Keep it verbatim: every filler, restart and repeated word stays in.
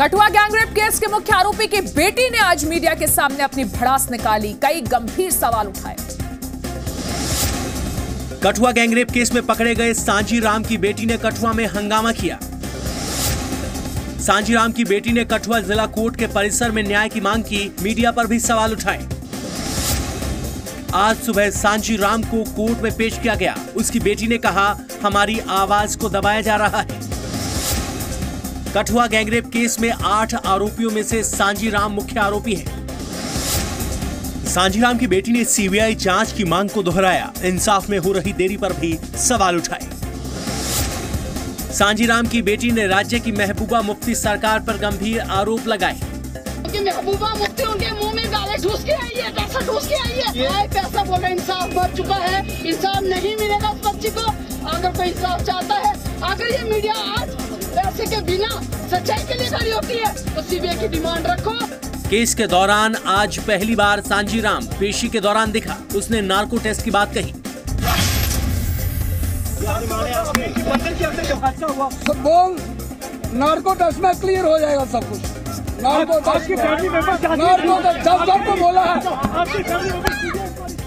Kathua gangrape case के मुख्य आरोपी की बेटी ने आज मीडिया के सामने अपनी भड़ास निकाली, कई गंभीर सवाल उठाए। कठुआ गैंगरेप केस में पकड़े गए सांझी राम की बेटी ने कठुआ में हंगामा किया। सांझी राम की बेटी ने कठुआ जिला कोर्ट के परिसर में न्याय की मांग की, मीडिया पर भी सवाल उठाए। आज सुबह सांझी राम को कोर्ट में पेश किया गया। उसकी बेटी ने कहा, हमारी आवाज को दबाया जा रहा है। कठुआ गैंगरेप केस में आठ आरोपियों में से सांझी राम मुख्य आरोपी है। सांझी राम की बेटी ने सीबीआई जांच की मांग को दोहराया, इंसाफ में हो रही देरी पर भी सवाल उठाए। सांझी राम की बेटी ने राज्य की महबूबा मुफ्ती सरकार पर गंभीर आरोप लगाए। महबूबा मुफ्ती उनके मुंह में गाले ठूस के आई है, पैसा ठूस के आई है, आए पैसा बोला इंसाफ बढ़ चुका है, इंसाफ नहीं मिलेगा उस बच्ची को। अगर कोई इंसाफ चाहता है, अगर ये मीडिया आज पैसे के बिना सच्चाई के लिए खड़ी होती है तो सीबीआई की डिमांड रखो। केस के दौरान आज पहली बार सांझी राम पेशी के दौरान दिखा। उसने नार्को टेस्ट की बात कही। बोल नार्को टेस्ट में क्लियर हो जाएगा सब कुछ। नार्को टेस्ट की फैमिली मेंबर नार्को टेस्ट जब जब को बोला है।